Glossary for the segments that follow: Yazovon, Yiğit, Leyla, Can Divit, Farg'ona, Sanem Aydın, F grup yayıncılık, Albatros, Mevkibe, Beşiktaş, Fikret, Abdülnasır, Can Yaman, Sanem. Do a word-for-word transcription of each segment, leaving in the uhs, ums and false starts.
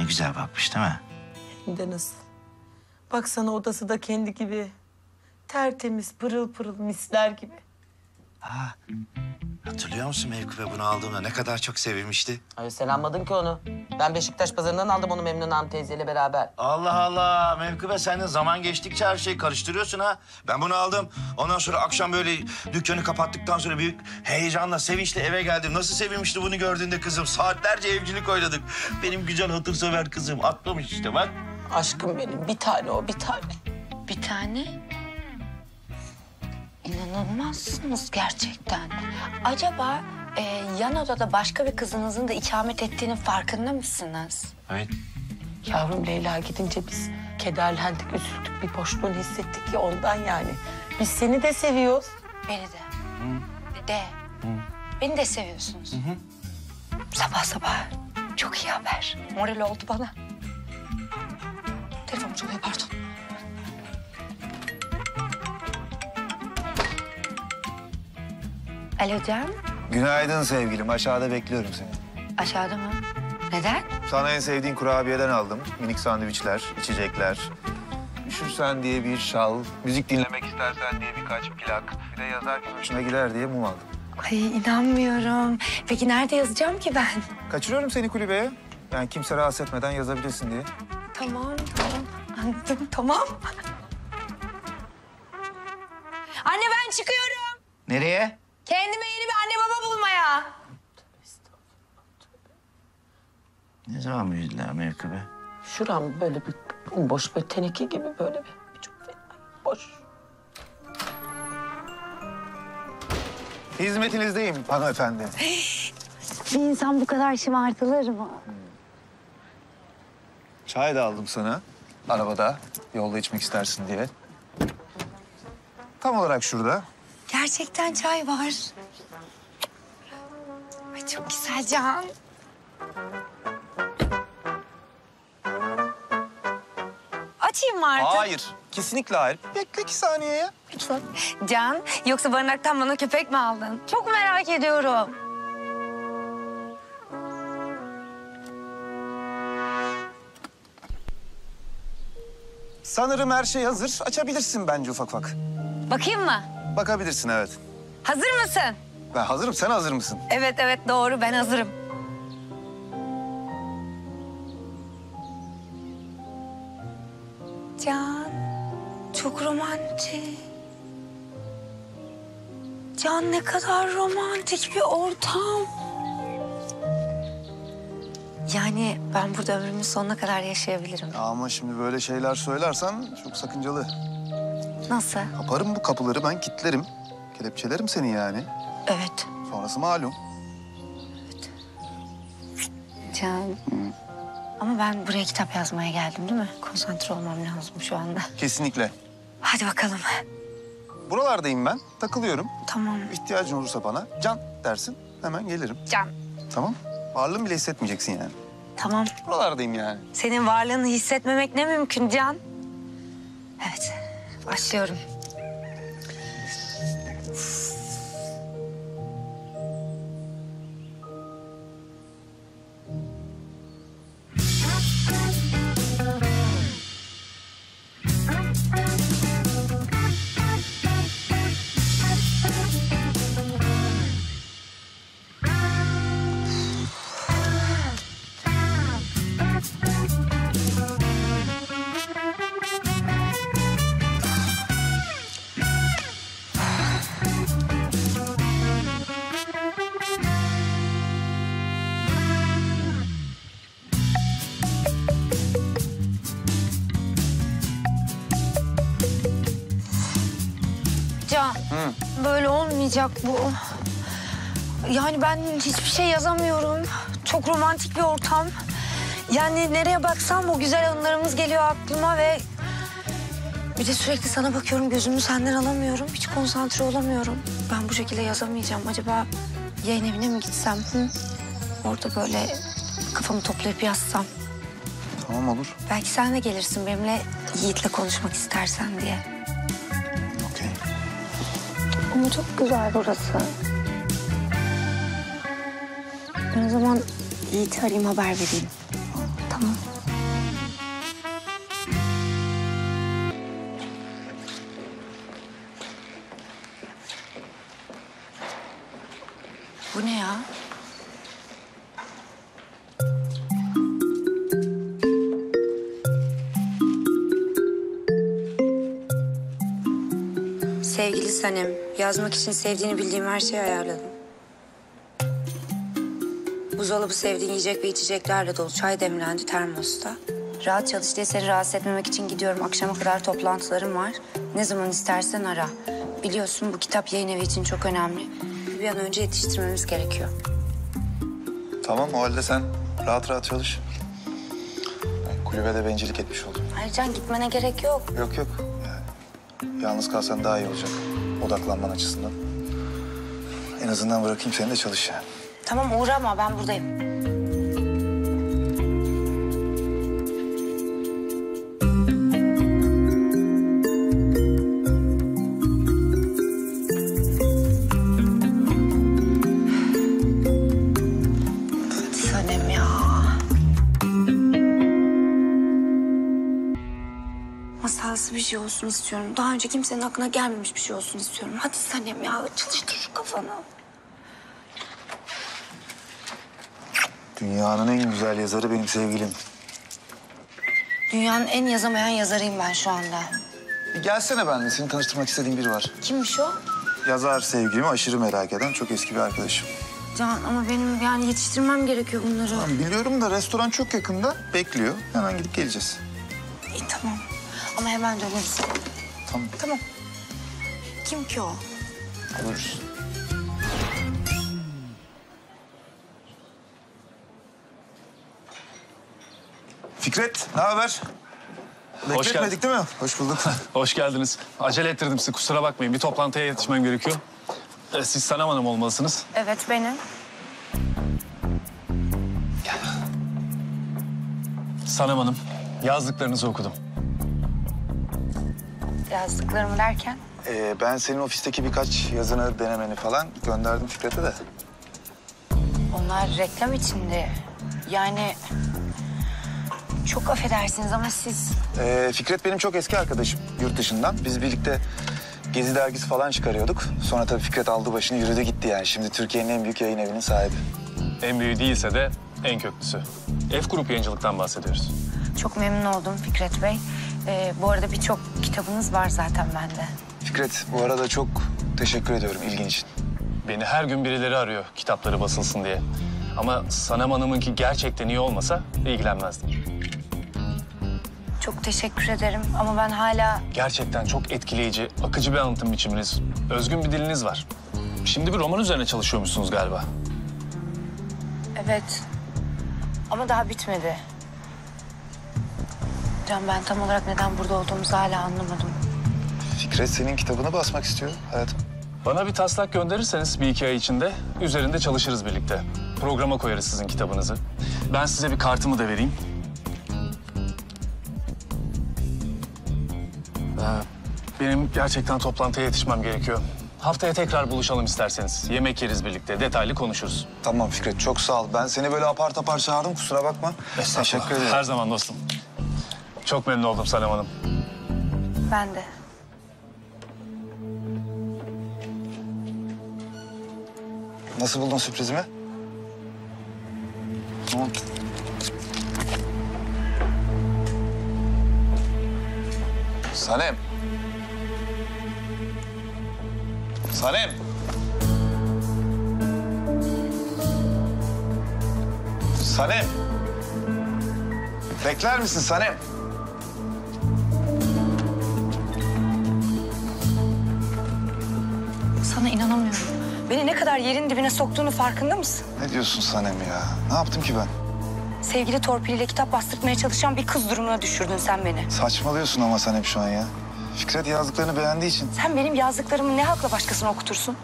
Ne güzel bakmış değil mi? Hem de nasıl. Baksana odası da kendi gibi. Tertemiz, pırıl pırıl misler gibi. Ha, hatırlıyor musun Mevkibe bunu aldığımda ne kadar çok sevinmişti? Hayır, sen almadın ki onu. Ben Beşiktaş pazarından aldım onu Memnun Hanım teyzeyle beraber. Allah Allah, Mevkibe sen de zaman geçtikçe her şeyi karıştırıyorsun ha. Ben bunu aldım, ondan sonra akşam böyle dükkanı kapattıktan sonra büyük heyecanla, sevinçle eve geldim. Nasıl sevinmişti bunu gördüğünde kızım? Saatlerce evcilik oynadık. Benim güzel hatırsever kızım atlamış işte bak. Aşkım benim, bir tane o, bir tane. Bir tane? İnanılmazsınız gerçekten. Acaba e, yan odada başka bir kızınızın da ikamet ettiğinin farkında mısınız? Evet. Yavrum Leyla gidince biz kederlendik, üzüldük, bir boşluğunu hissettik ya ondan yani. Biz seni de seviyoruz. Beni de. Hı. De. Hı. Beni de seviyorsunuz. Hı hı. Sabah sabah çok iyi haber. Moral oldu bana. Telefonum çalıyor, pardon. Alo canım. Günaydın sevgilim. Aşağıda bekliyorum seni. Aşağıda mı? Neden? Sana en sevdiğin kurabiyeden aldım. Minik sandviçler, içecekler. Üşürsen diye bir şal, müzik dinlemek istersen diye birkaç plak. Bir de yazarken hoşuna gider diye mum aldım. Ay inanmıyorum. Peki nerede yazacağım ki ben? Kaçırıyorum seni kulübeye. Yani kimse rahatsız etmeden yazabilirsin diye. Tamam, tamam. Anladım, tamam. Anne ben çıkıyorum. Nereye? Kendime yeni bir anne baba bulmaya. Ne zaman büyüdüler Mevkibe? Şuram böyle bir bomboş bir teneke gibi böyle bir, bir çok fena boş. Hizmetinizdeyim hanımefendi. Bir insan bu kadar şımartılır mı? Çay da aldım sana arabada yolda içmek istersin diye. Tam olarak şurada. Gerçekten çay var. Ay çok güzel Can. Açayım mı artık? Hayır, kesinlikle hayır. Bekle iki saniye ya, lütfen. Can, yoksa barınaktan bana köpek mi aldın? Çok merak ediyorum. Sanırım her şey hazır. Açabilirsin bence ufak ufak. Bakayım mı? Bakabilirsin, evet. Hazır mısın? Ben hazırım, sen hazır mısın? Evet, evet, doğru. Ben hazırım. Can, çok romantik. Can, ne kadar romantik bir ortam. Yani ben burada ömrümün sonuna kadar yaşayabilirim. Ama şimdi böyle şeyler söylersen çok sakıncalı. Nasıl? Kaparım bu kapıları, ben kilitlerim. Kelepçelerim seni yani. Evet. Sonrası malum. Evet. Can. Hı. Ama ben buraya kitap yazmaya geldim değil mi? Konsantre olmam lazım şu anda. Kesinlikle. Hadi bakalım. Buralardayım ben, takılıyorum. Tamam. İhtiyacın olursa bana Can dersin, hemen gelirim. Can. Tamam. Varlığını bile hissetmeyeceksin yani. Tamam. Buralardayım yani. Senin varlığını hissetmemek ne mümkün Can? Evet. Başlıyorum. Böyle olmayacak bu. Yani ben hiçbir şey yazamıyorum. Çok romantik bir ortam. Yani nereye baksam o güzel anılarımız geliyor aklıma ve... Bir de sürekli sana bakıyorum, gözümü senden alamıyorum. Hiç konsantre olamıyorum. Ben bu şekilde yazamayacağım. Acaba yayın evine mi gitsem? Hı? Orada böyle kafamı toplayıp yazsam. Tamam, olur. Belki sen de gelirsin benimle, Yiğit'le konuşmak istersen diye. Ama çok güzel burası. Ben o zaman Yiğit'i arayayım, haber vereyim. Tamam. değil Sanem. Yazmak için sevdiğini bildiğim her şeyi ayarladım. Buzdolabı sevdiğin yiyecek ve içeceklerle dolu, çay demlendi termosta. Rahat çalış diye seni rahatsız etmemek için gidiyorum. Akşama kadar toplantılarım var. Ne zaman istersen ara. Biliyorsun bu kitap yayın evi için çok önemli. Bir an önce yetiştirmemiz gerekiyor. Tamam, o halde sen rahat rahat çalış. Kulübede bencillik etmiş oldum. Ayrıca gitmene gerek yok. Yok yok. Yani yalnız kalsan daha iyi olacak. Odaklanman açısından. En azından bırakayım seni de çalış yani. Tamam, uğrama, ben buradayım. Bir şey olsun istiyorum. Daha önce kimsenin aklına gelmemiş bir şey olsun istiyorum. Hadi Sanem ya, çalıştır şu kafanı. Dünyanın en güzel yazarı benim sevgilim. Dünyanın en yazamayan yazarıyım ben şu anda. E gelsene benimle, seni tanıştırmak istediğim biri var. Kimmiş o? Yazar sevgilimi aşırı merak eden çok eski bir arkadaşım. Can ama benim yani yetiştirmem gerekiyor bunları. Tamam, biliyorum da restoran çok yakında bekliyor. Hemen gidip geleceğiz. İyi, tamam. Ama hemen döneriz. Tamam. Tamam. Kim ki o? Görürüz. Fikret, ne haber? Bekletmedik değil mi? Hoş bulduk. Hoş geldiniz. Acele ettirdim sizi, kusura bakmayın. Bir toplantıya yetişmem gerekiyor. Ee, siz Sanem Hanım olmalısınız. Evet, benim. Gel. Sanem Hanım, yazdıklarınızı okudum. Yazdıklarımı derken? Ee, ben senin ofisteki birkaç yazını, denemeni falan gönderdim Fikret'e de. Onlar reklam içindi. Yani çok affedersiniz ama siz... Ee, Fikret benim çok eski arkadaşım yurt dışından. Biz birlikte Gezi dergisi falan çıkarıyorduk. Sonra tabii Fikret aldı başını yürüdü gitti yani. Şimdi Türkiye'nin en büyük yayın evinin sahibi. En büyüğü değilse de en köklüsü. F grup yayıncılıktan bahsediyoruz. Çok memnun oldum Fikret Bey. Ee, bu arada birçok kitabınız var zaten bende. Fikret, bu arada çok teşekkür ediyorum ilgin için. Beni her gün birileri arıyor kitapları basılsın diye. Ama Sanem Hanım'ınki gerçekten iyi olmasa ilgilenmezdim. Çok teşekkür ederim ama ben hala... Gerçekten çok etkileyici, akıcı bir anlatım biçiminiz, özgün bir diliniz var. Şimdi bir roman üzerine çalışıyormuşsunuz galiba. Evet ama daha bitmedi. Ben tam olarak neden burada olduğumuzu hala anlamadım. Fikret senin kitabını basmak istiyor hayatım. Bana bir taslak gönderirseniz bir iki ay içinde üzerinde çalışırız birlikte. Programa koyarız sizin kitabınızı. Ben size bir kartımı da vereyim. Benim gerçekten toplantıya yetişmem gerekiyor. Haftaya tekrar buluşalım isterseniz. Yemek yeriz birlikte, detaylı konuşuruz. Tamam Fikret, çok sağ ol. Ben seni böyle apar tapar çağırdım, kusura bakma. Teşekkür ederim. Her zaman dostum. Çok memnun oldum Sanem Hanım. Ben de. Nasıl buldun sürprizimi? Tamam. Sanem. Sanem. Sanem. Bekler misin Sanem? Sana inanamıyorum. Beni ne kadar yerin dibine soktuğunu farkında mısın? Ne diyorsun Sanem ya? Ne yaptım ki ben? Sevgili torpiliyle kitap bastırmaya çalışan bir kız durumuna düşürdün sen beni. Saçmalıyorsun ama Sanem şu an ya. Fikret yazdıklarını beğendiği için. Sen benim yazdıklarımı ne hakla başkasına okutursun?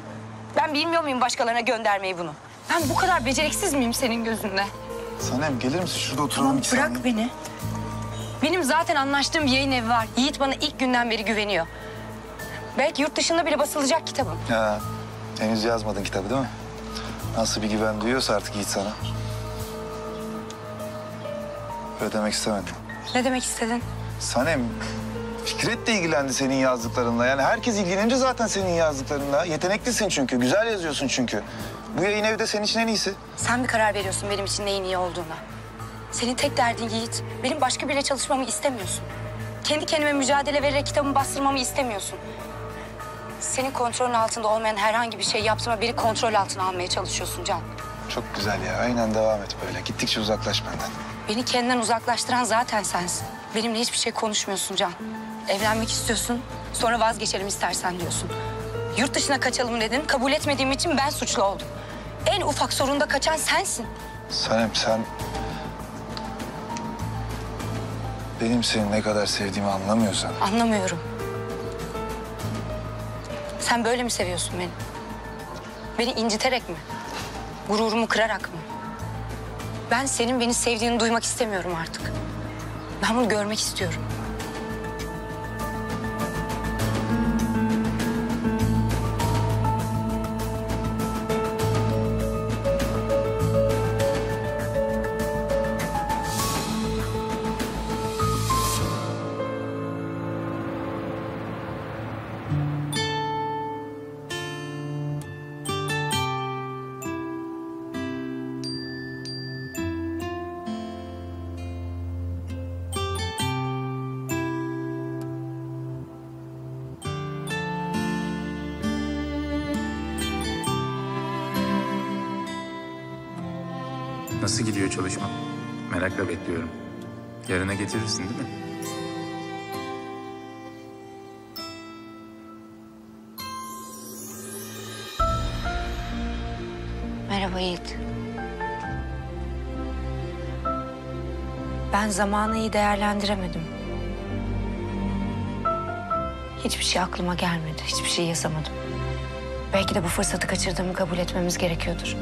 Ben bilmiyor muyum başkalarına göndermeyi bunu? Ben bu kadar beceriksiz miyim senin gözünde? Sanem gelir misin? Şurada oturalım. Tamam, bırak saniye. Beni. Benim zaten anlaştığım bir yayın evi var. Yiğit bana ilk günden beri güveniyor. Belki yurt dışında bile basılacak kitabım. Ha, henüz yazmadın kitabı değil mi? Nasıl bir güven duyuyorsa artık Yiğit sana. Öyle demek istemedim. Ne demek istedin? Sanem, Fikret de ilgilendi senin yazdıklarınla. Yani herkes ilgilenince zaten senin yazdıklarınla. Yeteneklisin çünkü, güzel yazıyorsun çünkü. Bu yayın evi de senin için en iyisi. Sen bir karar veriyorsun benim için neyin iyi olduğuna. Senin tek derdin Yiğit, benim başka biriyle çalışmamı istemiyorsun. Kendi kendime mücadele vererek kitabımı bastırmamı istemiyorsun. senin kontrolün altında olmayan herhangi bir şey yaptığıma beni kontrol altına almaya çalışıyorsun Can. Çok güzel ya. Aynen devam et böyle. Gittikçe uzaklaş benden. Beni kendinden uzaklaştıran zaten sensin. Benimle hiçbir şey konuşmuyorsun Can. Evlenmek istiyorsun, sonra vazgeçelim istersen diyorsun. Yurt dışına kaçalım dedin, kabul etmediğim için ben suçlu oldum. En ufak sorunda kaçan sensin. Sanem sen... benim seni ne kadar sevdiğimi anlamıyorsan... Anlamıyorum. Sen böyle mi seviyorsun beni? Beni inciterek mi? Gururumu kırarak mı? Ben senin beni sevdiğini duymak istemiyorum artık. Ben bunu görmek istiyorum. Nasıl gidiyor çalışma? Merakla bekliyorum. Yarına getirirsin değil mi? Merhaba Yiğit. Ben zamanı iyi değerlendiremedim. Hiçbir şey aklıma gelmedi. Hiçbir şey yazamadım. Belki de bu fırsatı kaçırdığımı kabul etmemiz gerekiyordur.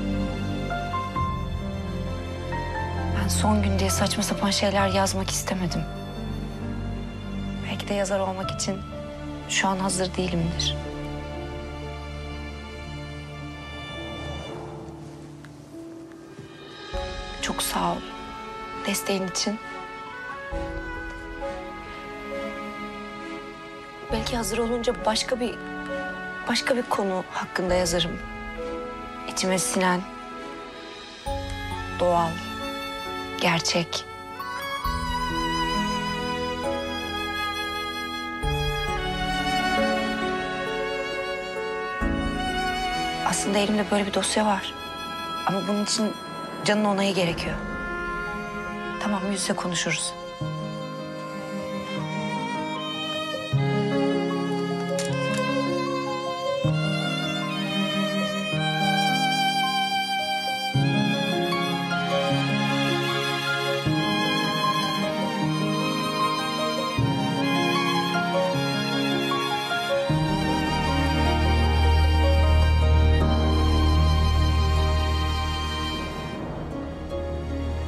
Ben son gün diye saçma sapan şeyler yazmak istemedim. Belki de yazar olmak için şu an hazır değilimdir. Çok sağ ol desteğin için. Belki hazır olunca başka bir başka bir konu hakkında yazarım. İçime sinen, doğal, gerçek. Aslında elimde böyle bir dosya var. Ama bunun için Can'ın onayı gerekiyor. Tamam, yüz yüze konuşuruz.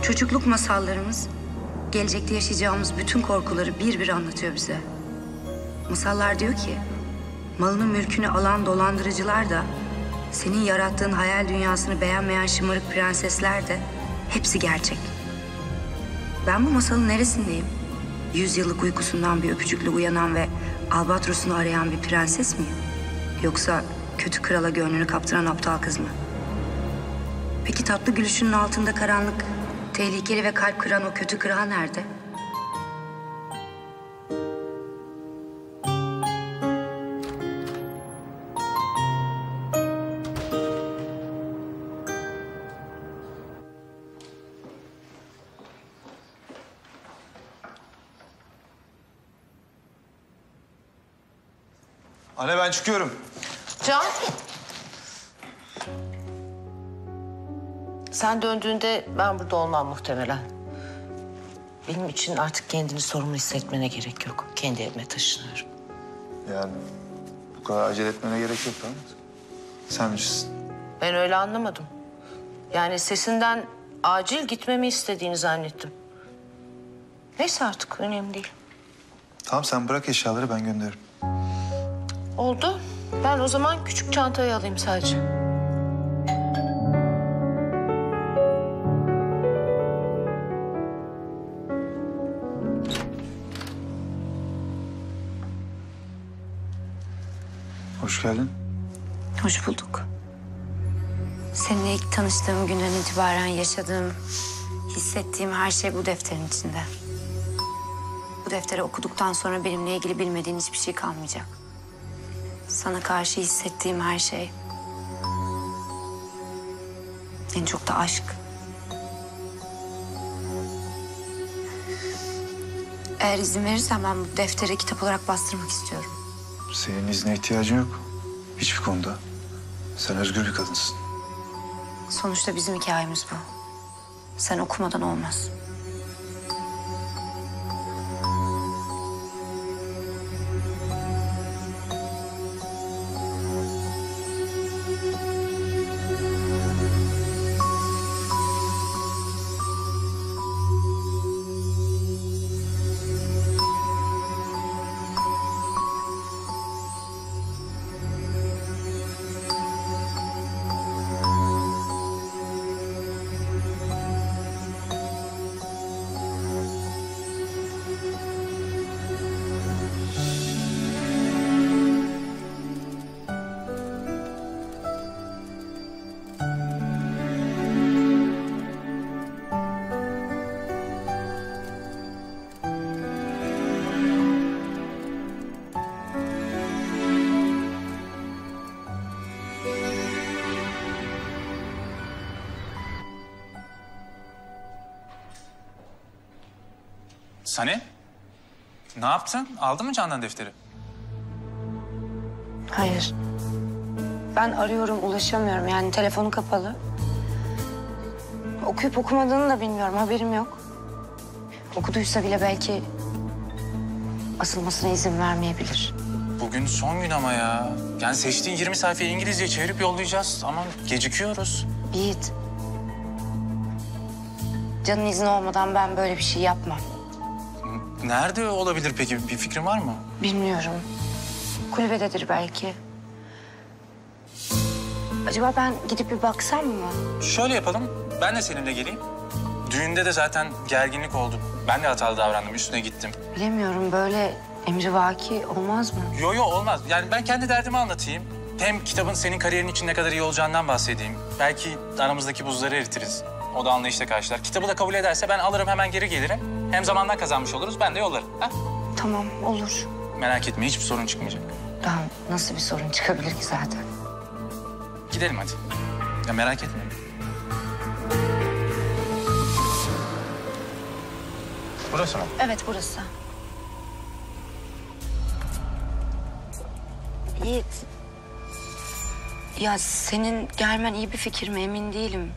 Çocukluk masallarımız, gelecekte yaşayacağımız bütün korkuları bir bir anlatıyor bize. Masallar diyor ki, malını mülkünü alan dolandırıcılar da, senin yarattığın hayal dünyasını beğenmeyen şımarık prensesler de hepsi gerçek. Ben bu masalın neresindeyim? Yüzyıllık uykusundan bir öpücükle uyanan ve Albatros'unu arayan bir prenses miyim? Yoksa kötü krala gönlünü kaptıran aptal kız mı? Peki tatlı gülüşünün altında karanlık, tehlikeli ve kalp kıran o kötü kral nerede? Anne ben çıkıyorum. Can. Sen döndüğünde ben burada olmam muhtemelen. Benim için artık kendini sorumlu hissetmene gerek yok. Kendi evime taşınıyorum. Yani bu kadar acele etmene gerek yok ama sen bilirsin. Ben öyle anlamadım. Yani sesinden acil gitmemi istediğini zannettim. Neyse artık önemli değil. Tamam sen bırak eşyaları ben gönderirim. Oldu. Ben o zaman küçük çantayı alayım sadece. Hoş geldin. Hoş bulduk. Seninle ilk tanıştığım günden itibaren yaşadığım, hissettiğim her şey bu defterin içinde. Bu defteri okuduktan sonra benimle ilgili bilmediğin hiçbir şey kalmayacak. Sana karşı hissettiğim her şey. En çok da aşk. Eğer izin verirsen ben bu deftere kitap olarak bastırmak istiyorum. Senin izne ihtiyacın yok. Hiçbir konuda. Sen özgür bir kadınsın. Sonuçta bizim hikayemiz bu. Sen okumadan olmaz. Sanem, ne yaptın? Aldın mı Can'dan defteri? Hayır. Ben arıyorum, ulaşamıyorum. Yani telefonu kapalı. Okuyup okumadığını da bilmiyorum, haberim yok. Okuduysa bile belki asılmasına izin vermeyebilir. Bugün son gün ama ya. Yani seçtiğin yirmi sayfayı İngilizceye çevirip yollayacağız. Ama gecikiyoruz. Yiğit. Can'ın izni olmadan ben böyle bir şey yapmam. Nerede olabilir peki? Bir fikrin var mı? Bilmiyorum. Kulübededir belki. Acaba ben gidip bir baksam mı? Şöyle yapalım. Ben de seninle geleyim. Düğünde de zaten gerginlik oldu. Ben de hatalı davrandım. Üstüne gittim. Bilemiyorum. Böyle emrivaki olmaz mı? Yo yo olmaz. Yani ben kendi derdimi anlatayım. Hem kitabın senin kariyerin için ne kadar iyi olacağından bahsedeyim. Belki aramızdaki buzları eritiriz. O da anlayışla karşılar. Kitabı da kabul ederse ben alırım hemen geri gelirim. Hem zamandan kazanmış oluruz, ben de yollarım. Ha? Tamam, olur. Merak etme, hiçbir sorun çıkmayacak. Daha nasıl bir sorun çıkabilir ki zaten? Gidelim hadi. Ya merak etme. Burası mı? Evet, burası. Yiğit. Ya senin gelmen iyi bir fikir mi? Emin değilim.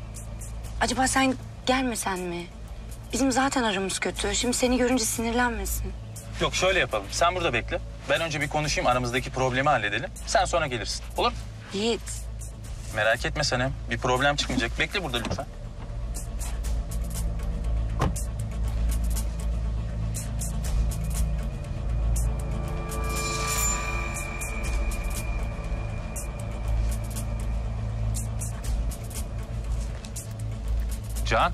Acaba sen gelmesen mi? Bizim zaten aramız kötü. Şimdi seni görünce sinirlenmesin. Yok şöyle yapalım. Sen burada bekle. Ben önce bir konuşayım, aramızdaki problemi halledelim. Sen sonra gelirsin. Olur mu? Yiğit. Merak etme Sanem. Bir problem çıkmayacak. Bekle burada lütfen. Can.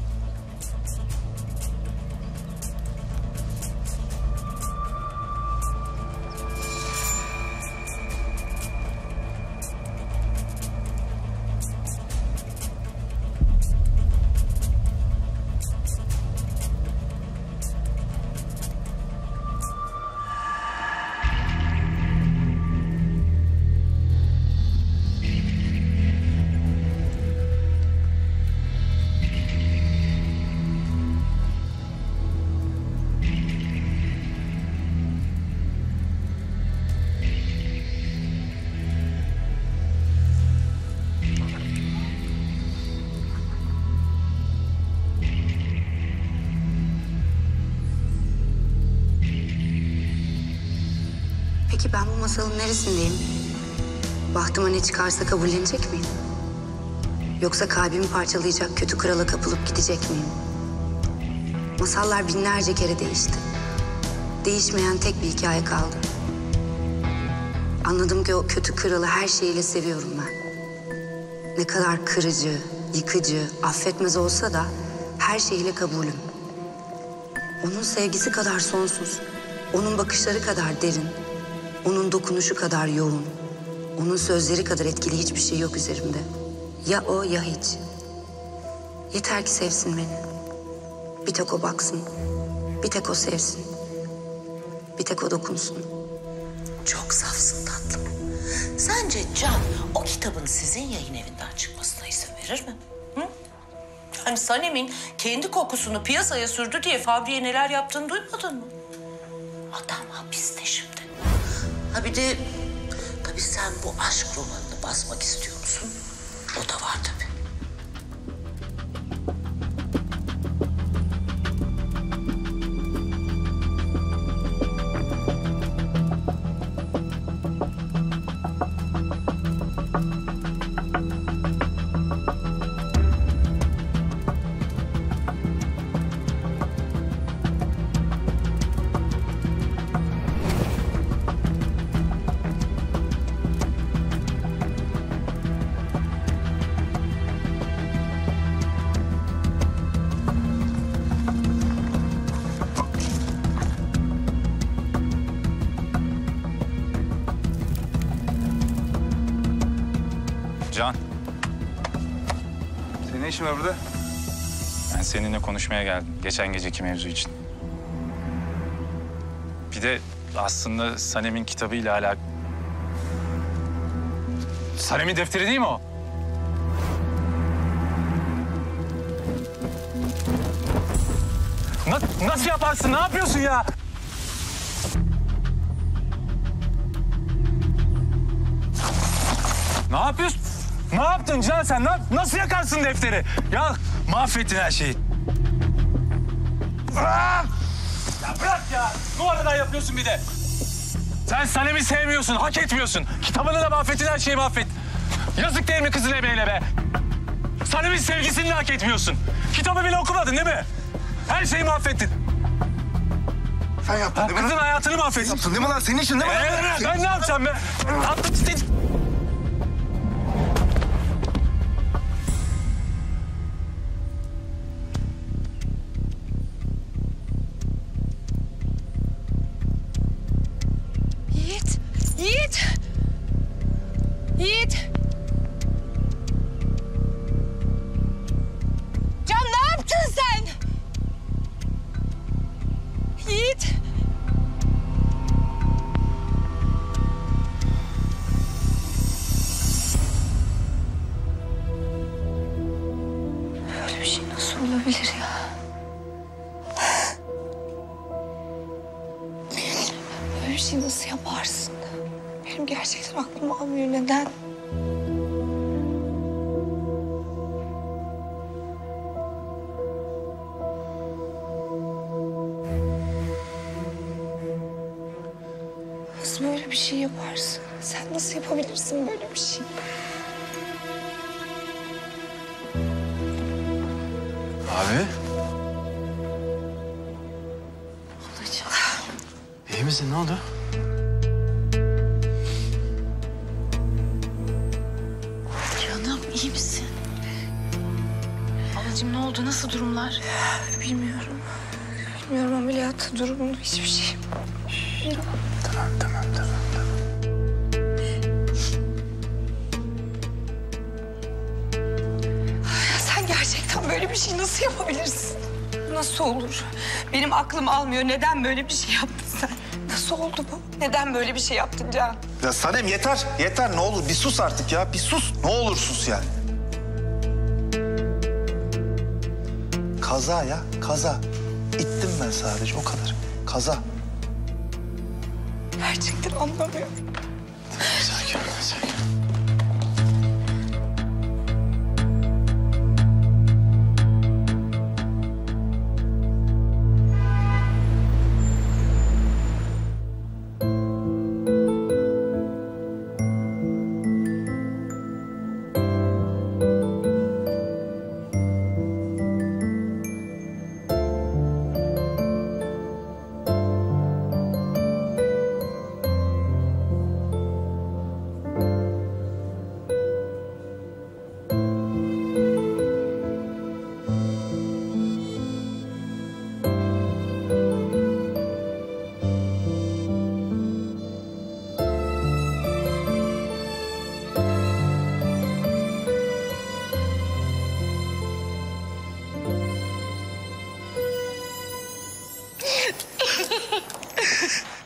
Ben bu masalın neresindeyim? Bahtıma ne çıkarsa kabullenecek miyim? Yoksa kalbimi parçalayacak kötü krala kapılıp gidecek miyim? Masallar binlerce kere değişti. Değişmeyen tek bir hikaye kaldı. Anladım ki o kötü kralı her şeyiyle seviyorum ben. Ne kadar kırıcı, yıkıcı, affetmez olsa da her şeyiyle kabulüm. Onun sevgisi kadar sonsuz, onun bakışları kadar derin. Onun dokunuşu kadar yoğun, onun sözleri kadar etkili hiçbir şey yok üzerimde. Ya o ya hiç. Yeter ki sevsin beni. Bir tek o baksın, bir tek o sevsin, bir tek o dokunsun. Çok safsın tatlım. Sence Can o kitabın sizin yayın evinden çıkmasına izin verir mi? Hı? Hani Sanem'in kendi kokusunu piyasaya sürdü diye fabriye neler yaptığını duymadın mı? Adam hapiste şimdi. Ha bir de tabii sen bu aşk romanını basmak istiyor musun? O da var tabii. Can, senin ne işin var burada? Ben seninle konuşmaya geldim, geçen geceki mevzu için. Bir de aslında Sanem'in kitabıyla alakalı... Sanem'in defteri değil mi o? Na- nasıl yaparsın, ne yapıyorsun ya? Ne yapıyorsun? Ne yaptın Can sen? Nasıl yakarsın defteri? Ya mahvettin her şeyi. Bırak! Ya bırak ya! Numaradan yapıyorsun bir de. Sen Sanem'i sevmiyorsun, hak etmiyorsun. Kitabını da mahvettin, her şeyi mahvettin. Yazık değil mi kızın emeğine be? Sanem'in sevgisini de hak etmiyorsun. Kitabı bile okumadın değil mi? Her şeyi mahvettin. Sen yaptın ha, değil mi? Kızın hayatını mahvettin. Yaptın değil mi lan? Senin işin değil mi? Ee, ben, ben ne yapacağım be? Attım istedim. Yiğit! Yiğit! Can ne yaptın sen? Yiğit! Öyle bir şey nasıl olabilir ya? Böyle bir şey nasıl yaparsın? Benim gerçekten aklım almıyor. Neden? Nasıl böyle bir şey yaparsın? Sen nasıl yapabilirsin böyle bir şey? Abi. Ablacığım. İyi misin? Ne oldu? İyi misin? Ablacığım ne oldu? Nasıl durumlar? Bilmiyorum. Bilmiyorum ameliyat durumunu, hiçbir şey. Bilmiyorum. Tamam, tamam, tamam, tamam. Sen gerçekten böyle bir şey nasıl yapabilirsin? Nasıl olur? Benim aklım almıyor. Neden böyle bir şey yaptın sen? Nasıl oldu bu? Neden böyle bir şey yaptın Can? Ya Sanem yeter, yeter. Ne olur bir sus artık ya. Bir sus. Ne olur sus yani. Kaza ya, kaza. İttim ben sadece, o kadar. Kaza. Gerçekten anlamıyorum. Sakin ol, sakin ol.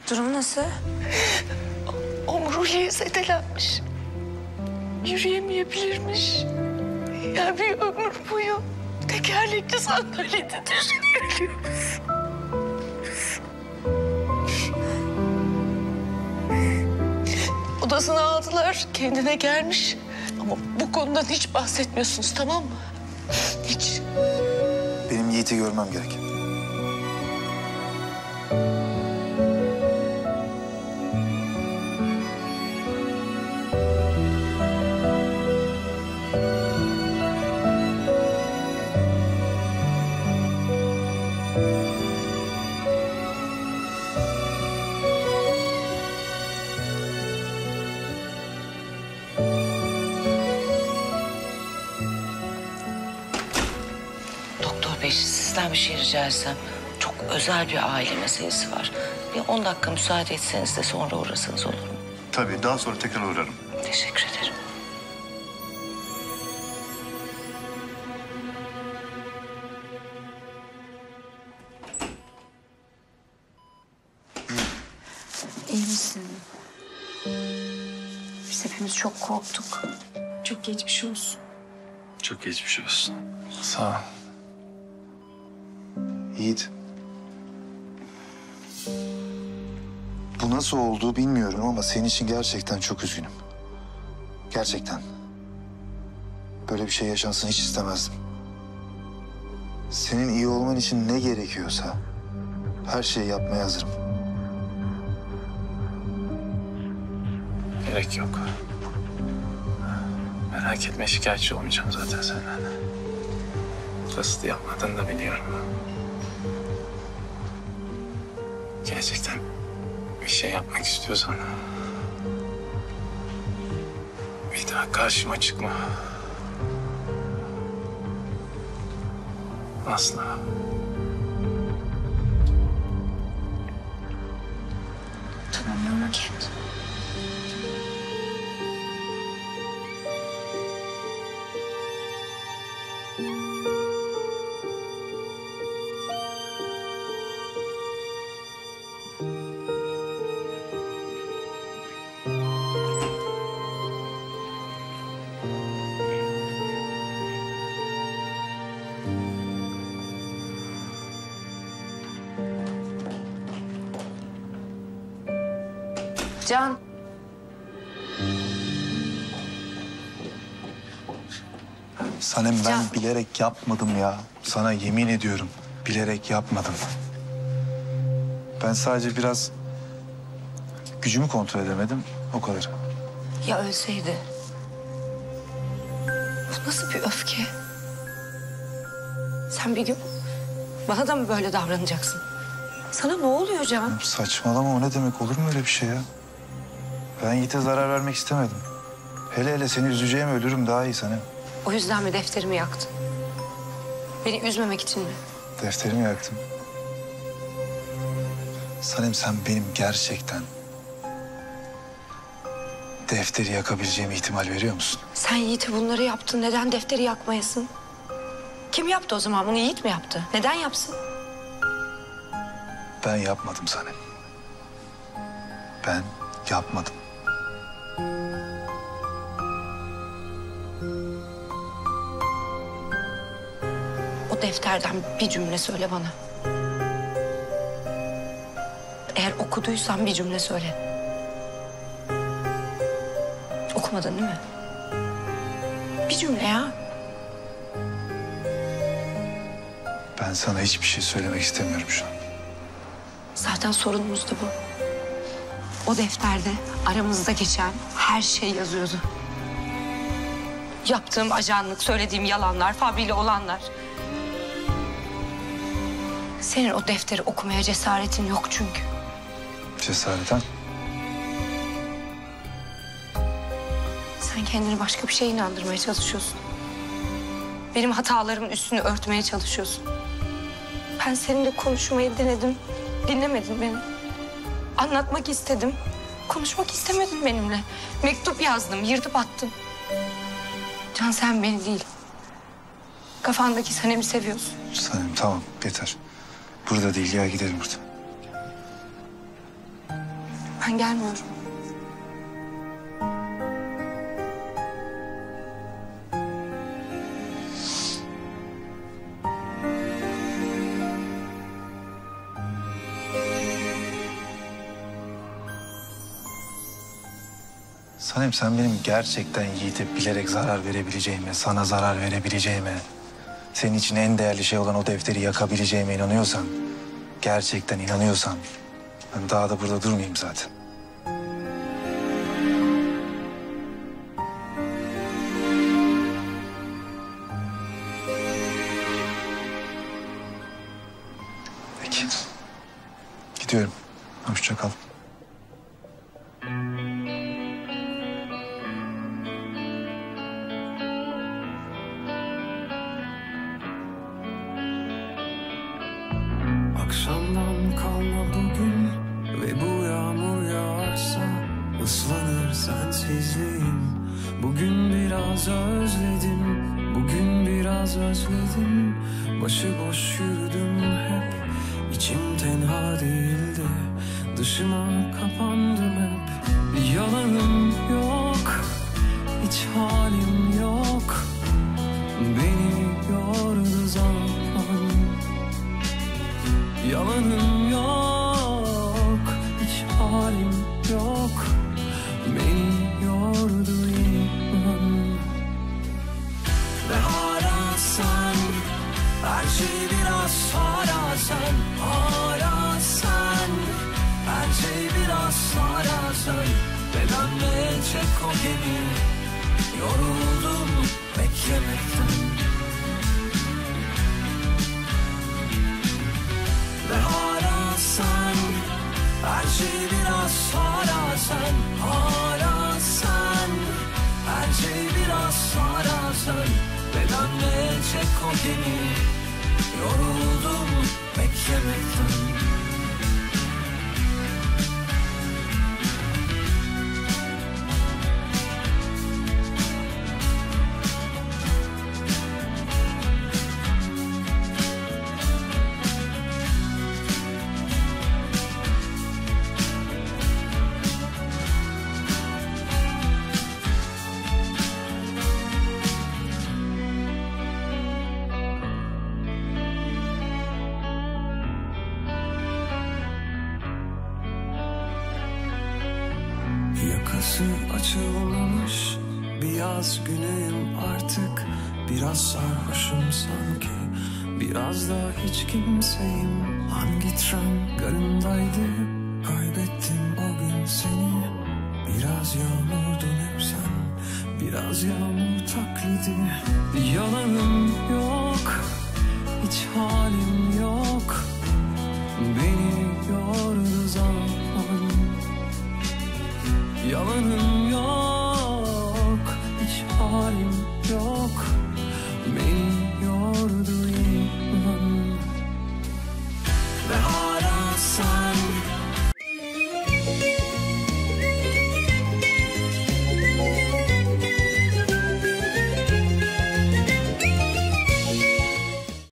Durum nasıl? Omuriliği zedelenmiş. yürüyemeyebilirmiş. Yani bir ömür boyu tekerlekli sandalyede düşüyoruz. Odasına aldılar, kendine gelmiş. Ama bu konudan hiç bahsetmiyorsunuz, tamam mı? Hiç. Benim Yiğit'i görmem gerek. Sizden bir şey rica etsem, çok özel bir aile meselesi var. Bir on dakika müsaade etseniz de sonra uğrasanız olur mu? Tabii, daha sonra tekrar uğrarım. Teşekkür ederim. İyi misin? Biz hepimiz çok korktuk. Çok geçmiş olsun. Çok geçmiş olsun. Sağ ol. Yiğit, bu nasıl oldu bilmiyorum ama senin için gerçekten çok üzgünüm. Gerçekten. Böyle bir şey yaşansın hiç istemezdim. Senin iyi olman için ne gerekiyorsa her şeyi yapmaya hazırım. Gerek yok. Merak etme, şikayetçi olmayacağım zaten senden. Kasıtlı yapmadığını da biliyorum. Gerçekten bir şey yapmak istiyorsan bir daha karşıma çıkma. Asla. Tamam, yorma kendini. Can. Sanem, ben Can. bilerek yapmadım ya. Sana yemin ediyorum, bilerek yapmadım. Ben sadece biraz gücümü kontrol edemedim, o kadar. Ya ölseydi? Bu nasıl bir öfke? Sen bir gün bana da mı böyle davranacaksın? Sana ne oluyor Can? Ya saçmalama, o ne demek, olur mu öyle bir şey ya? Ben Yiğit'e zarar vermek istemedim. Hele hele seni üzeceğim, ölürüm daha iyi Sanem. O yüzden mi defterimi yaktın? Beni üzmemek için mi? Defterimi yaktım. Sanem, sen benim gerçekten defteri yakabileceğim ihtimal veriyor musun? Sen Yiğit'e bunları yaptın, neden defteri yakmayasın? Kim yaptı o zaman bunu, Yiğit mi yaptı? Neden yapsın? Ben yapmadım Sanem. Ben yapmadım. O defterden bir cümle söyle bana. Eğer okuduysan bir cümle söyle. Okumadın değil mi? Bir cümle ya. Ben sana hiçbir şey söylemek istemiyorum şu an. Zaten sorunumuz da bu. O defterde aramızda geçen her şey yazıyordu. Yaptığım ajanlık, söylediğim yalanlar, Fabri'yle olanlar. Senin o defteri okumaya cesaretin yok çünkü. Cesareten? Sen kendini başka bir şeye inandırmaya çalışıyorsun. Benim hatalarımın üstünü örtmeye çalışıyorsun. Ben seninle konuşmayı denedim, dinlemedin beni. Anlatmak istedim. Konuşmak istemedin benimle. Mektup yazdım, yırtıp attım. Can, sen beni değil, kafandaki Sanem'i seviyorsun. Sanem, tamam, yeter. Burada değil ya, gidelim buradan. Ben gelmiyorum. Sanem, sen benim gerçekten Yiğit'e bilerek zarar verebileceğime, sana zarar verebileceğime, senin için en değerli şey olan o defteri yakabileceğime inanıyorsan, gerçekten inanıyorsan, ben daha da burada durmayayım zaten. Peki. Gidiyorum. Hoşça kal. Akşamdan kalma bugün ve bu yağmur yağarsa ıslanır sensizliğim. Bugün biraz özledim, bugün biraz özledim. Başıboş yürüdüm hep, içim tenha değildi. Dışıma kapandım hep. Yalanım yok, hiç halim yok. Beni yordu zaman. Yalanım yok, hiç halim yok. Beni yordu inan. Ve hala sen, her şey biraz hala sen. Hala sen, her şey biraz hala sen. Bedenle çek o gemi, yoruldum beklemekten. Ve hala sen, her şey biraz hala sen. Hala sen, her şey biraz hala sen. Bedenle çek o gemi, yoruldum beklemekten. Yakası açılmamış bir yaz günüyüm artık. Biraz sarhoşum sanki, biraz da hiç kimseyim. Hangi tren garındaydı, kaybettim o gün seni. Biraz yağmurdun hep sen, biraz yağmur taklidi. Yalanım yok, hiç halim yok.